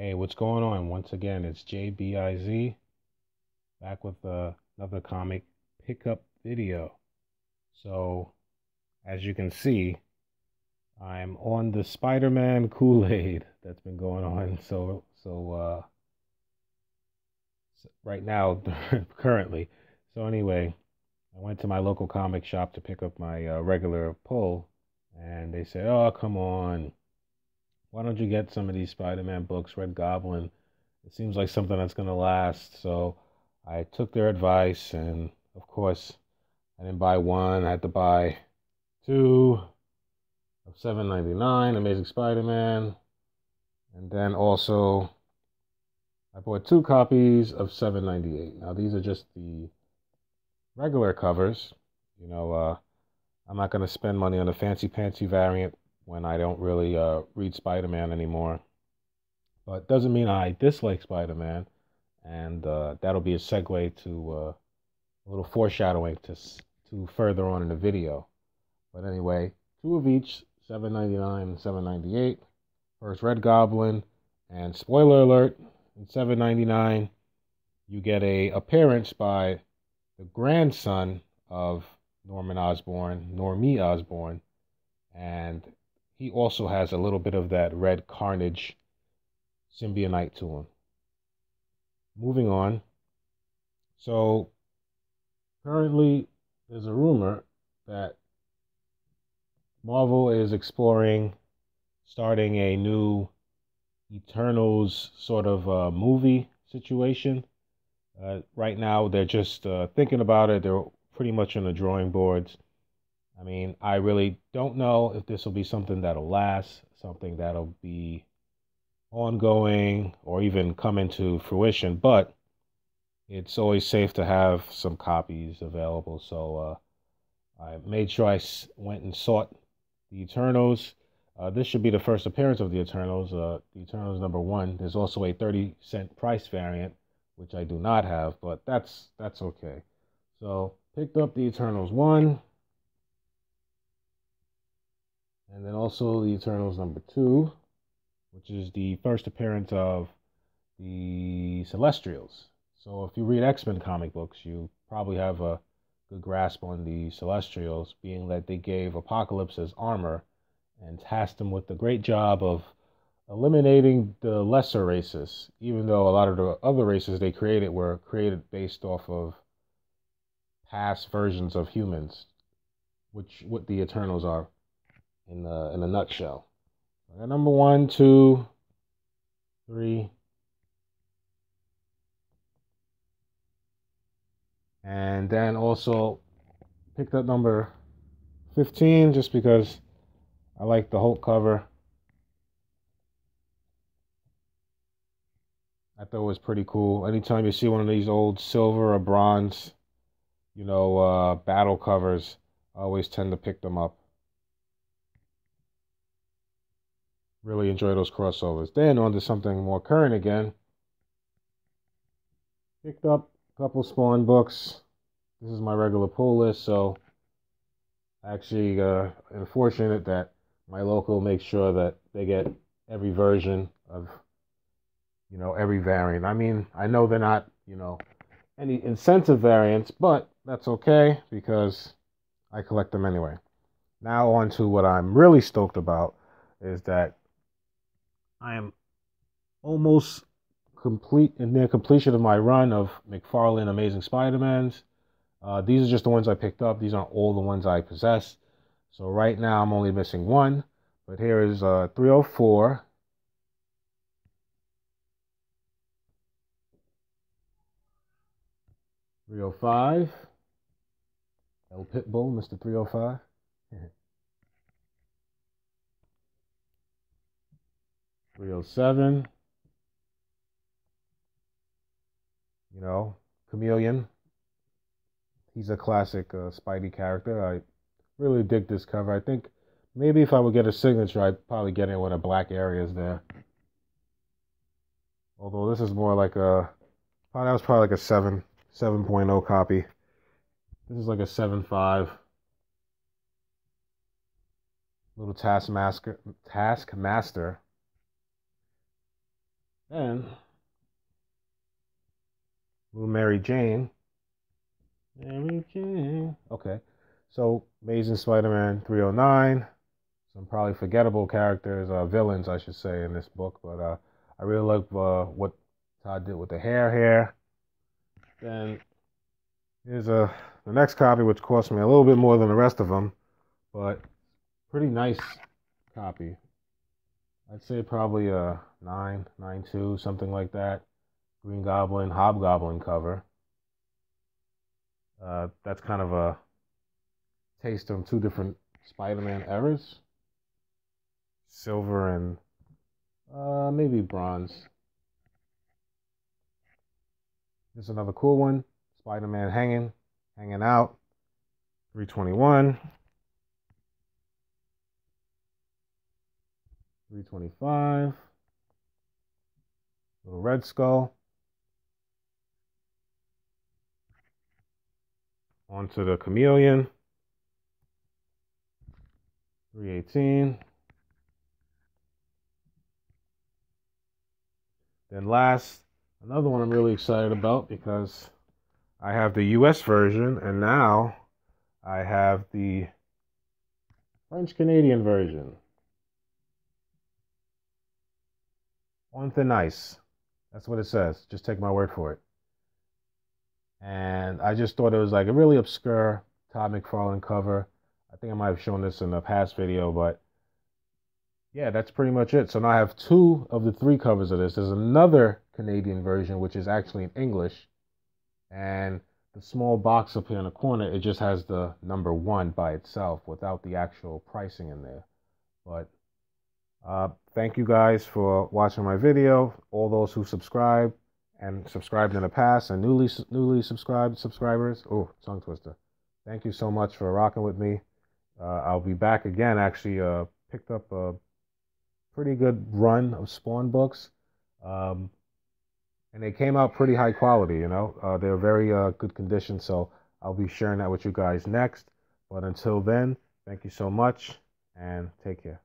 Hey, what's going on? Once again, it's JBIZ back with another comic pickup video. So, as you can see, I'm on the Spider-Man Kool-Aid that's been going on. So right now, currently. So anyway, I went to my local comic shop to pick up my regular pull, and they said, "Oh, come on. Why don't you get some of these Spider-Man books, Red Goblin? It seems like something that's going to last." So I took their advice, and of course, I didn't buy one. I had to buy two of $7.99, Amazing Spider-Man. And then also, I bought two copies of $7.98. Now, these are just the regular covers. You know, I'm not going to spend money on a fancy-pantsy variant when I don't really read Spider-Man anymore. But it doesn't mean I dislike Spider-Man. And that'll be a segue to a little foreshadowing to further on in the video. But anyway, two of each, $7.99 and $7.98. First, Red Goblin. And spoiler alert, in $7.99, you get a appearance by the grandson of Norman Osborn, Normie Osborn. And he also has a little bit of that Red Carnage symbionite to him. Moving on. So, currently, there's a rumor that Marvel is exploring starting a new Eternals sort of movie situation. Right now, they're just thinking about it. They're pretty much on the drawing boards. I mean, I really don't know if this will be something that'll last, something that'll be ongoing or even come into fruition, but it's always safe to have some copies available. So I made sure I went and sought the Eternals. This should be the first appearance of the Eternals, number 1. There's also a 30-cent price variant, which I do not have, but that's okay. So picked up the Eternals 1. And then also the Eternals number 2, which is the first appearance of the Celestials. So if you read X-Men comic books, you probably have a good grasp on the Celestials, being that they gave Apocalypse his armor and tasked him with the great job of eliminating the lesser races, even though a lot of the other races they created were created based off of past versions of humans, which what the Eternals are. In a nutshell. I got number 1, 2, 3. And then also picked up number 15 just because I like the Hulk cover. I thought it was pretty cool. Anytime you see one of these old silver or bronze, you know, battle covers, I always tend to pick them up. Really enjoy those crossovers. Then on to something more current again. Picked up a couple Spawn books. This is my regular pull list, so actually unfortunate that my local makes sure that they get every version of, you know, every variant. I mean, I know they're not, you know, any incentive variants, but that's okay because I collect them anyway. Now on to what I'm really stoked about is that I am almost complete in the completion of my run of McFarlane Amazing Spider-Mans. These are just the ones I picked up. These aren't all the ones I possess. So right now I'm only missing one. But here is 304. .305. El Pitbull, Mr. 305. Yeah. 307, you know, Chameleon. He's a classic Spidey character. I really dig this cover. I think maybe if I would get a signature, I'd probably get it when the black areas there. Although this is more like a, oh, that was probably like a 7.0 copy. This is like a 7.5. Little Taskmaster. Then, little Mary Jane. Mary Jane. Okay. So, Amazing Spider-Man 309. Some probably forgettable characters, villains, I should say, in this book. But I really like what Todd did with the hair here. Then, here's the next copy, which cost me a little bit more than the rest of them. But, pretty nice copy. I'd say probably a 9, 9.2, something like that. Green Goblin, Hobgoblin cover. That's kind of a taste from two different Spider-Man eras. Silver and maybe bronze. Here's another cool one. Spider-Man hanging out. 321. 325. Little Red Skull. Onto the Chameleon. 318. Then last, another one I'm really excited about because I have the US version and now I have the French-Canadian version. On Thin Ice. That's what it says. Just take my word for it. And I just thought it was like a really obscure Todd McFarlane cover. I think I might have shown this in a past video, but yeah, that's pretty much it. So now I have two of the three covers of this. There's another Canadian version, which is actually in English. And the small box up here in the corner, it just has the number 1 by itself without the actual pricing in there. But thank you guys for watching my video, all those who subscribed and subscribed in the past, and newly subscribed subscribers. Oh, tongue twister. Thank you so much for rocking with me. I'll be back again. Actually picked up a pretty good run of Spawn books, and they came out pretty high quality, you know. They're very good condition, so I'll be sharing that with you guys next. But until then, thank you so much, and take care.